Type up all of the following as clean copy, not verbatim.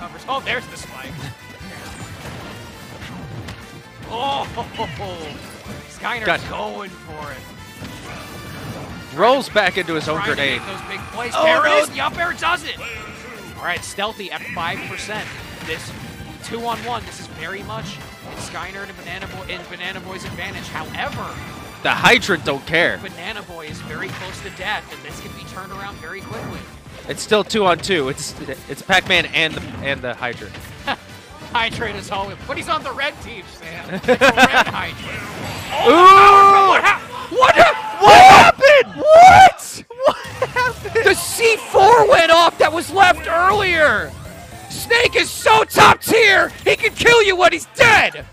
covers. Oh, there's the spike. Oh, ho, ho, ho. Skyner's going for it. Rolls back into his own grenade. Those big plays. Oh, there it is. The up air does it. All right, stealthy at 5%. This 2-on-1. This is very much Skyner to Banana Boy and Banana Boy's advantage. However, the Hydrant don't care. Banana Boy is very close to death, and this can be turned around very quickly. It's still 2-on-2. It's Pac-Man and the Hydrant. Hydrant is all in, but he's on the red team, Sam. It's a red Hydrant. Oh, ooh! What happened? What happened? The C4 went off that was left earlier. Snake is so top tier, he can kill you when he's dead!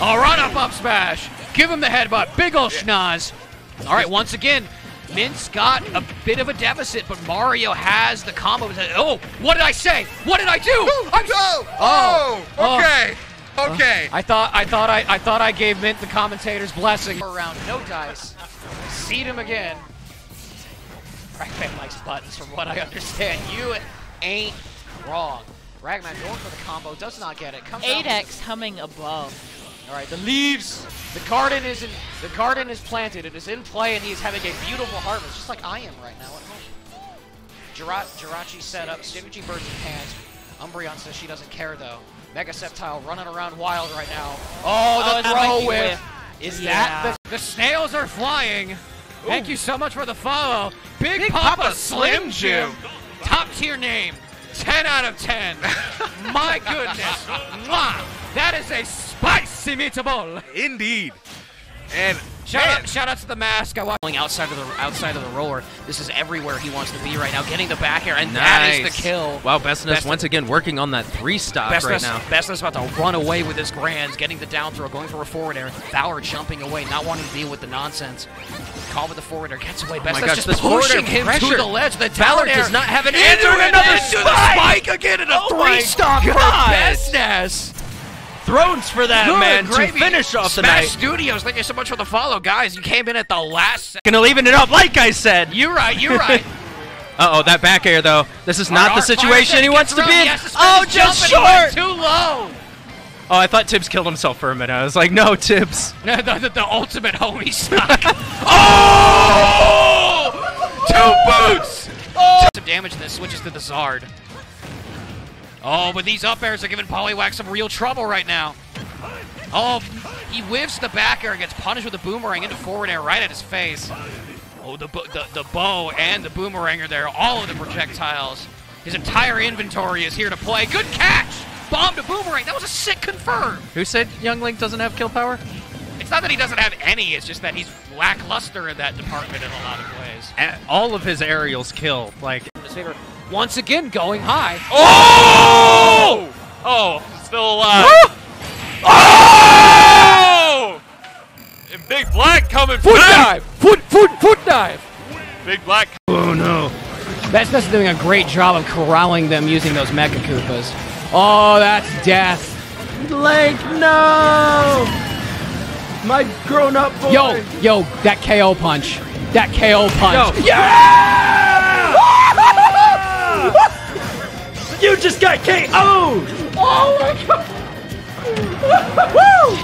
All right, up smash. Give him the headbutt. Big ol' schnoz. All right, once again, Mint's got a bit of a deficit, but Mario has the combo. Oh, what did I say? What did I do? Okay. I thought I gave Mint the commentator's blessing. Around no dice. Seed him again. Ragman likes buttons, from what I understand. You ain't wrong. Ragman going for the combo, does not get it. 8x humming above. All right, the leaves. The garden is planted. It is in play, and he is having a beautiful harvest, just like I am right now at home. Jirachi set up. Jimmy G birds in hands. Umbreon says she doesn't care though. Mega Sceptile running around wild right now. Oh, the throw whiff. Is that the snails are flying? Ooh. Thank you so much for the follow. Big Papa Slim Jim. Top tier name. 10 out of 10. My goodness. Mwah. That is a spicy meatball. Indeed. And shout out to the mask. I watched outside of the roller. This is everywhere he wants to be right now. Getting the back air, and nice. That is the kill. Wow, Bestness once again working on that 3-stock right now. Bestness about to run away with his grands, getting the down throw, going for a forward air. Bower jumping away, not wanting to deal with the nonsense. Call with the forward air, gets away. Bestness just pushing him to the ledge. The Bower does not have an answer. Another spike again in a 3-stock for Bestness. Thrones for that, man, to finish off the night. Smash Studios, thank you so much for the follow, guys. You came in at the last second. Gonna leaving it up like I said. You're right. Uh-oh, that back air, though. This is not the situation he wants to be in. Oh, just short! Too low! Oh, I thought Tibbs killed himself for a minute. I was like, no, Tibbs. the ultimate homie stock. Oh! Two boots! Oh! Some damage, and then switches to the Zard. Oh, but these up airs are giving Polywhack some real trouble right now. Oh, he whiffs the back air and gets punished with a boomerang into forward air right at his face. Oh, the bow and the boomerang are there. All of the projectiles. His entire inventory is here to play. Good catch! Bomb to boomerang. That was a sick confirm. Who said Young Link doesn't have kill power? It's not that he doesn't have any. It's just that he's lackluster in that department in a lot of ways. And all of his aerials kill. Like, once again, going high. Oh! Oh, still alive. Oh! And Big Black coming foot back. Foot dive. Big Black. Oh no. Bestness is doing a great job of corralling them using those Mecha Koopas. Oh, that's death. Link, no! My grown-up boy. Yo, that KO punch. That KO punch. Yo. Yeah! You just got KO'd! Oh my god! Woo!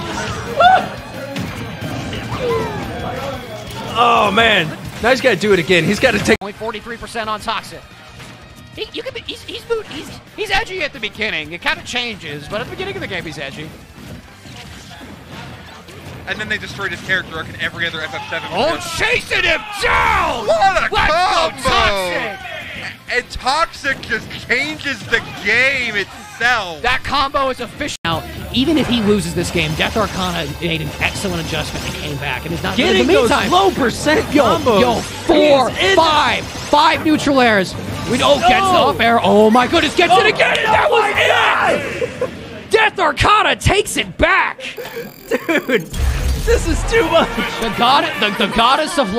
Oh man, now he's got to do it again. He's got to take only 43% on Toxic. He's edgy at the beginning. It kind of changes, but at the beginning of the game he's edgy. And then they destroyed his character arc in every other FF7. Oh, chasing him down! What a combo! Toxic! And Toxic just changes the game itself. That combo is official. Now, even if he loses this game, Death Arcana made an excellent adjustment and came back. And is not getting those low percent combos. Yo, 4, 5 neutral airs. We don't get off air. Oh my goodness, gets it again. And that was it. Death Arcana takes it back. Dude, this is too much. The goddess of life.